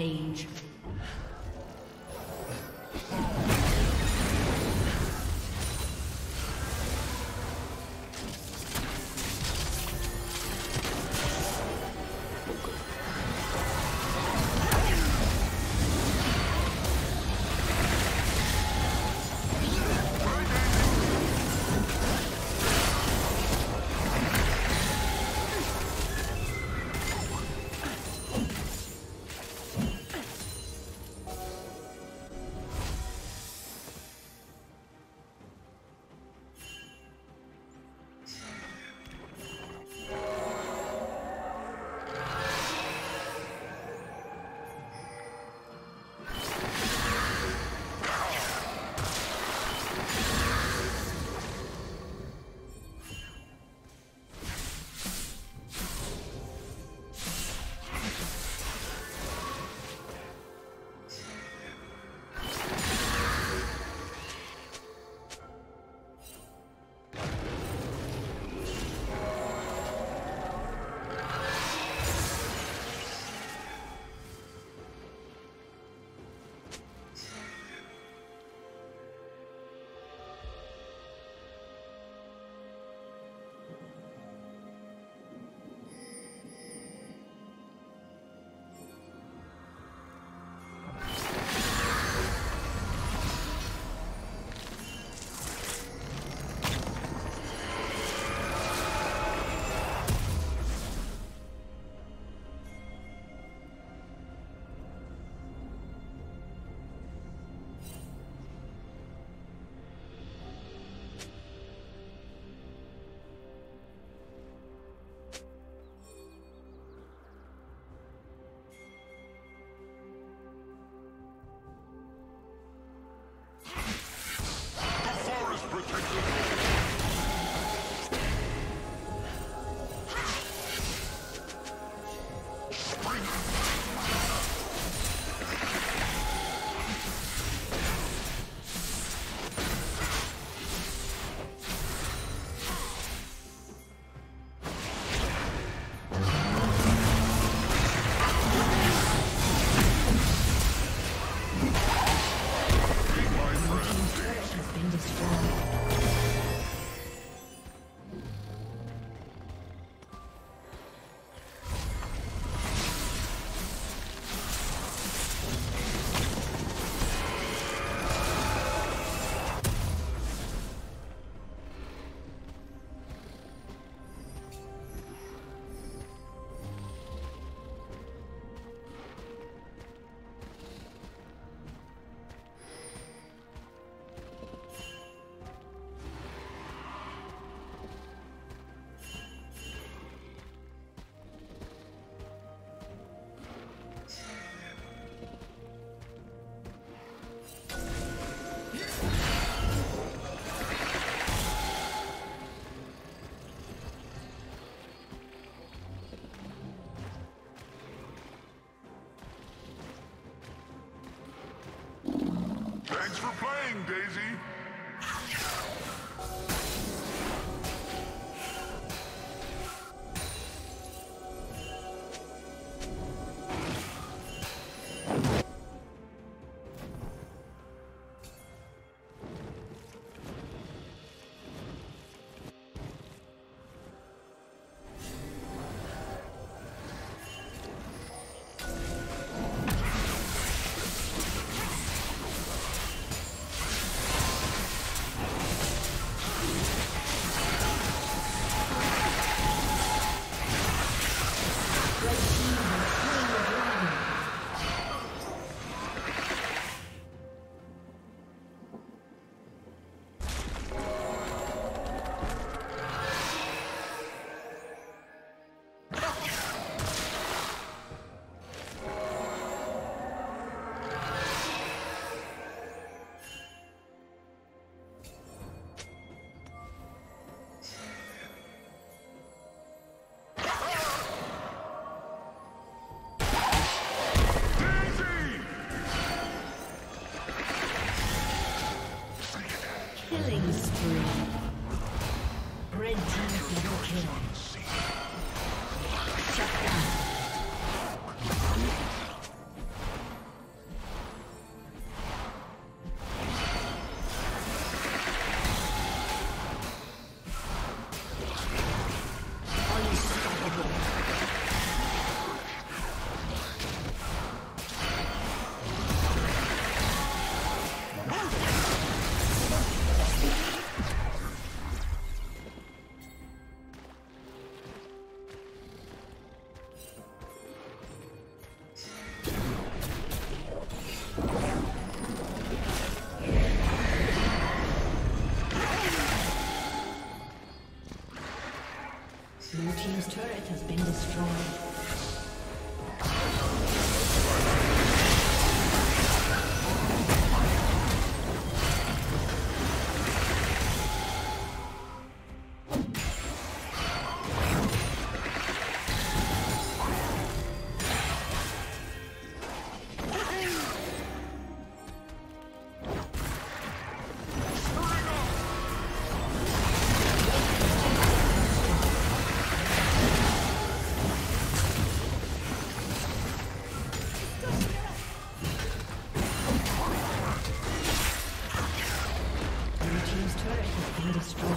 Rampage. Thanks for playing, Daisy! Shut down. destroyed.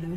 Blue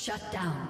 Shut down.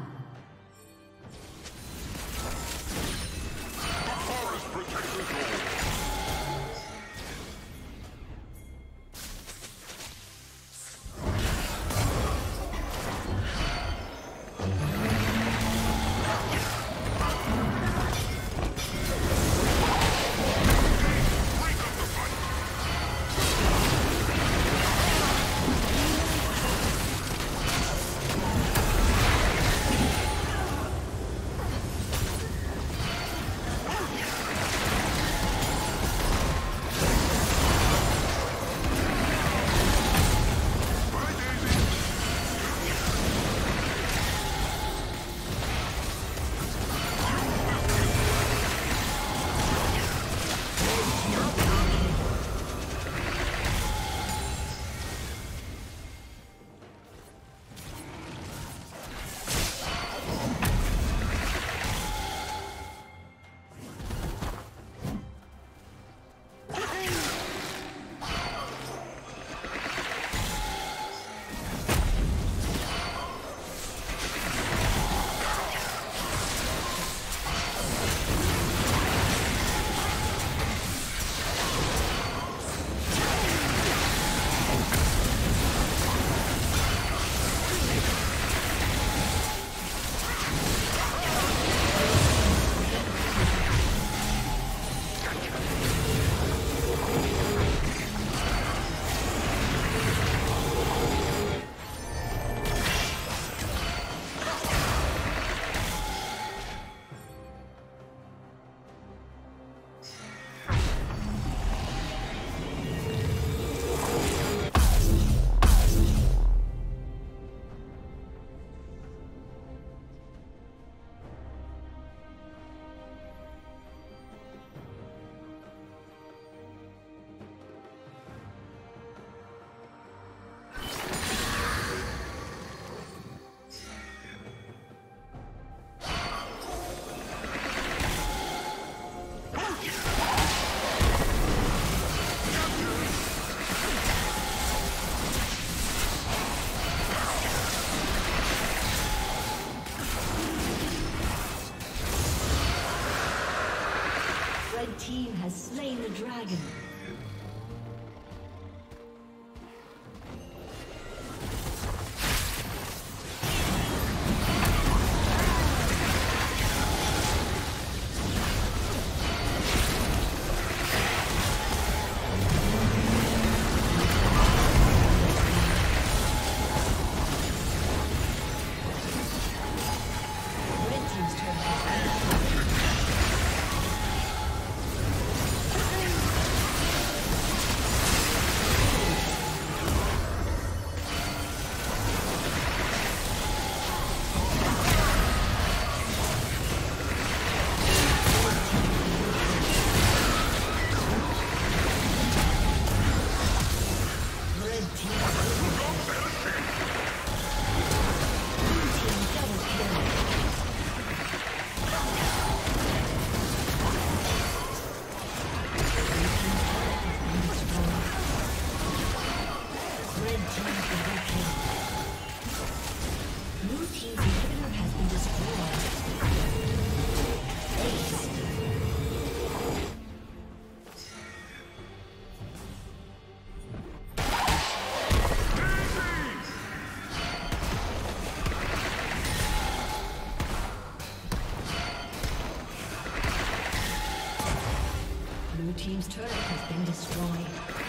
Team has slain the dragon. Blue team's turret has been destroyed.